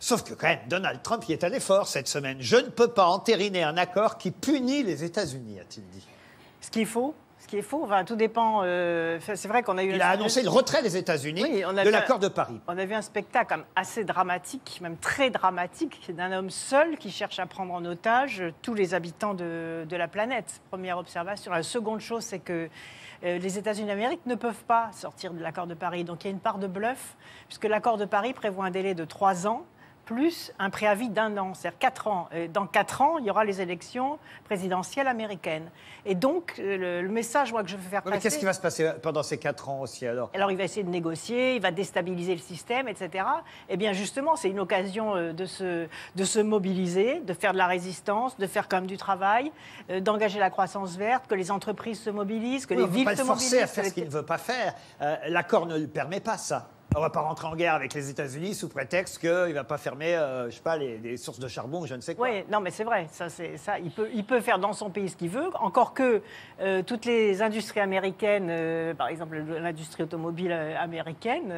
Sauf que quand même, Donald Trump y est allé fort cette semaine. Je ne peux pas entériner un accord qui punit les États-Unis, a-t-il dit. Ce qui est faux, enfin, tout dépend. C'est vrai qu'on a eu. Il a annoncé le retrait des États-Unis de l'accord de Paris. On a vu un spectacle même assez dramatique, même très dramatique, d'un homme seul qui cherche à prendre en otage tous les habitants de la planète. Première observation. La seconde chose, c'est que les États-Unis d'Amérique ne peuvent pas sortir de l'accord de Paris. Donc il y a une part de bluff, puisque l'accord de Paris prévoit un délai de 3 ans. Plus un préavis d'1 an, c'est-à-dire 4 ans. Et dans 4 ans, il y aura les élections présidentielles américaines. Et donc, le message moi, que je veux faire passer... Mais qu'est-ce qui va se passer pendant ces 4 ans aussi, alors ? Alors, il va essayer de négocier, il va déstabiliser le système, etc. Eh bien, justement, c'est une occasion de se mobiliser, de faire de la résistance, de faire quand même du travail, d'engager la croissance verte, que les entreprises se mobilisent, que les villes se mobilisent... On ne peut pas le forcer à faire ce qu'il ne veut pas faire. L'accord ne le permet pas, ça. On ne va pas rentrer en guerre avec les États-Unis sous prétexte qu'il ne va pas fermer, je sais pas, les sources de charbon, je ne sais quoi. Oui, non, mais c'est vrai. Ça, il peut faire dans son pays ce qu'il veut. Encore que toutes les industries américaines, par exemple l'industrie automobile américaine,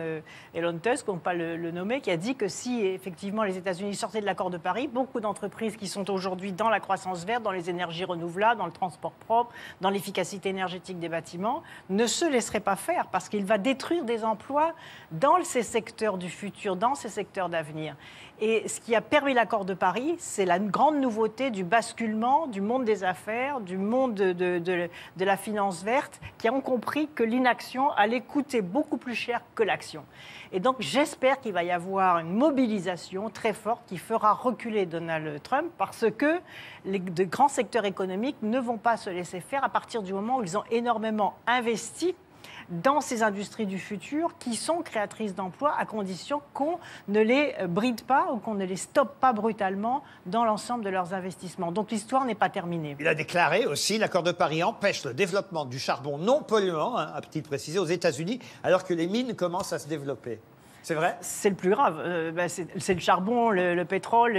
Elon Musk, on ne peut pas le nommer, qui a dit que si effectivement les États-Unis sortaient de l'accord de Paris, beaucoup d'entreprises qui sont aujourd'hui dans la croissance verte, dans les énergies renouvelables, dans le transport propre, dans l'efficacité énergétique des bâtiments, ne se laisseraient pas faire parce qu'il va détruire des emplois dans ces secteurs du futur, dans ces secteurs d'avenir. Et ce qui a permis l'accord de Paris, c'est la grande nouveauté du basculement du monde des affaires, du monde de la finance verte, qui ont compris que l'inaction allait coûter beaucoup plus cher que l'action. Et donc j'espère qu'il va y avoir une mobilisation très forte qui fera reculer Donald Trump, parce que les de grands secteurs économiques ne vont pas se laisser faire à partir du moment où ils ont énormément investi dans ces industries du futur qui sont créatrices d'emplois, à condition qu'on ne les bride pas ou qu'on ne les stoppe pas brutalement dans l'ensemble de leurs investissements. Donc l'histoire n'est pas terminée. Il a déclaré aussi, l'accord de Paris empêche le développement du charbon non polluant, à petit préciser, aux États-Unis, alors que les mines commencent à se développer. C'est vrai ? C'est le plus grave. C'est le charbon, le pétrole,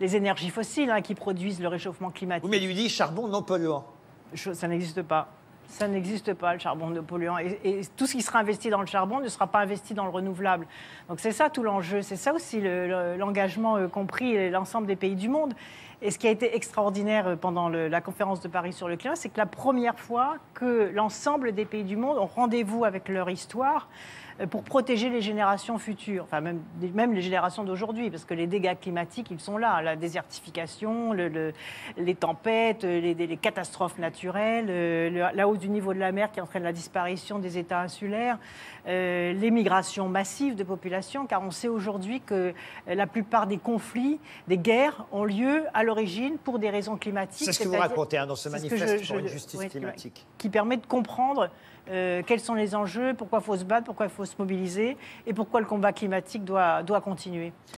les énergies fossiles qui produisent le réchauffement climatique. Oui, mais lui dit charbon non polluant. Ça n'existe pas. Ça n'existe pas, le charbon non polluant. Et tout ce qui sera investi dans le charbon ne sera pas investi dans le renouvelable. Donc c'est ça tout l'enjeu. C'est ça aussi l'engagement compris l'ensemble des pays du monde. Et ce qui a été extraordinaire pendant la conférence de Paris sur le climat, c'est que la première fois que l'ensemble des pays du monde ont rendez-vous avec leur histoire pour protéger les générations futures, enfin même les générations d'aujourd'hui, parce que les dégâts climatiques, ils sont là, la désertification, les tempêtes, les catastrophes naturelles, la hausse du niveau de la mer qui entraîne la disparition des États insulaires, les migrations massives de population, car on sait aujourd'hui que la plupart des conflits, des guerres ont lieu à l'origine pour des raisons climatiques. C'est ce que vous racontez dans ce manifeste pour une justice climatique. Qui permet de comprendre quels sont les enjeux, pourquoi il faut se battre, pourquoi il faut se mobiliser et pourquoi le combat climatique doit continuer.